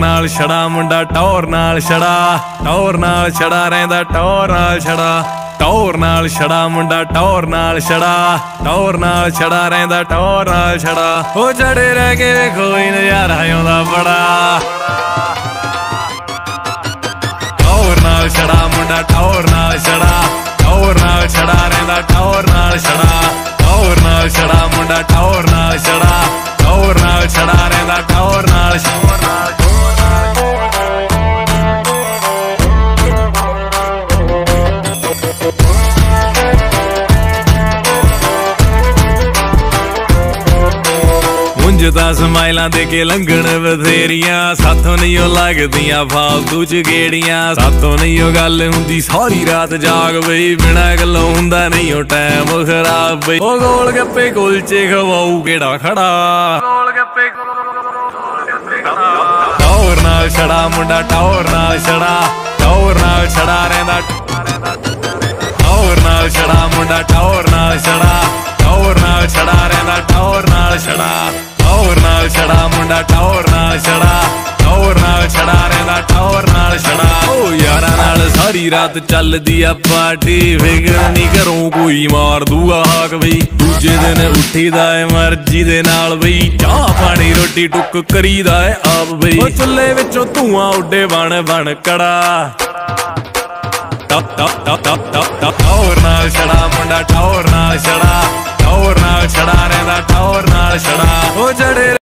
नाल छड़ा मुंडा टौर नाल छड़ा, टौर नाल छड़ा रहिंदा टौर नाल छड़ा, टौर नाल छड़ा मुंडा टौर नाल छड़ा, टौर नाल छड़ा रहिंदा टौर नाल छड़ा। ओ जड़े रह के कोई नजारा आउंदा बड़ा, टौर नाल छड़ा मुंडा टौर नाल छड़ा, टौर नाल छड़ा रहिंदा टौर नाल छड़ा, टौर नाल छड़ा मुंडा टौर नाल छड़ा, टौर नाल छड़ा रहिंदा टौर नाल ਉਂਝ ਤਾਂ ਸਮਾਈਲਾਂ ਦੇ ਕੇ ਲੰਘਣ ਬਥੇਰੀਆਂ, ਸਾਥੋਂ ਨਹੀਂ ਉਹ ਲੱਗਦੀਆਂ ਫਾਲਤੂ ਚ ਗੇੜੀਆਂ, ਸਾਥੋਂ ਨਹੀਂ ਉਹ ਗੱਲ ਹੁੰਦੀ ਸਾਰੀ ਰਾਤ ਜਾਗ ਬਈ, ਬਿਨਾਂ ਗੱਲੋਂ ਹੁੰਦਾ ਨਹੀਂ ਉਹ ਟਾਈਮ ਖਰਾਬ ਬਈ। ਉਹ ਗੋਲ ਗੱਪੇ ਕੁਲਚੇ ਖਵਾਉ ਕਿਹੜਾ ਖੜਾ, ਗੋਲ ਗੱਪੇ ਟੌਰ ਨਾਲ ਛੜਾ ਮੁੰਡਾ ਟੌਰ ਨਾਲ ਛੜਾ, ਟੌਰ ਨਾਲ ਛੜਾ ਰਹਿੰਦਾ ਟੌਰ ਨਾਲ ਛੜਾ ਮੁੰਡਾ ਟੌਰ ਨਾਲ ਛੜਾ, ਟੌਰ ਨਾਲ ਛੜਾ ਰਹਿੰਦਾ ਟੌਰ ਨਾਲ ਛੜਾ, ਟੌਰ ਨਾਲ ਛੜਾ ਮੁੰਡਾ ਟੌਰ ਨਾਲ ਛੜਾ, ਟੌਰ ਨਾਲ ਛੜਾ ਰਹਿੰਦਾ ਟੌਰ ਨਾਲ ਛੜਾ। ਓ ਯਾਰਾਂ ਨਾਲ ਸਾਰੀ ਰਾਤ ਚੱਲਦੀ ਆ ਪਾਰਟੀ, ਫਿਕਰ ਨਹੀਂ ਘਰੋਂ ਕੋਈ ਮਾਰ ਦੂਗਾ ਹਾਕ ਬਈ, ਦੂਜੇ ਦਿਨ ਉੱਠੀਦਾ ਏ ਮਰਜ਼ੀ ਦੇ ਨਾਲ ਬਈ, ਚਾਹ ਪਾਣੀ ਰੋਟੀ ਟੁੱਕ ਕਰੀਦਾ ਏ ਆਪ ਬਈ। ਓ ਚੁੱਲੇ ਵਿੱਚੋਂ ਧੂਆਂ ਉੱਡੇ ਬਣ ਬਣ ਕੜਾ, ਟੌਰ ਨਾਲ ਛੜਾ ਮੁੰਡਾ ਟੌਰ ਨਾਲ ਛੜਾ, ਟੌਰ ਨਾਲ ਛੜਾ ਰਹਿੰਦਾ ਟੌਰ ਨਾਲ ਛੜਾ। ਓ ਜੜੇ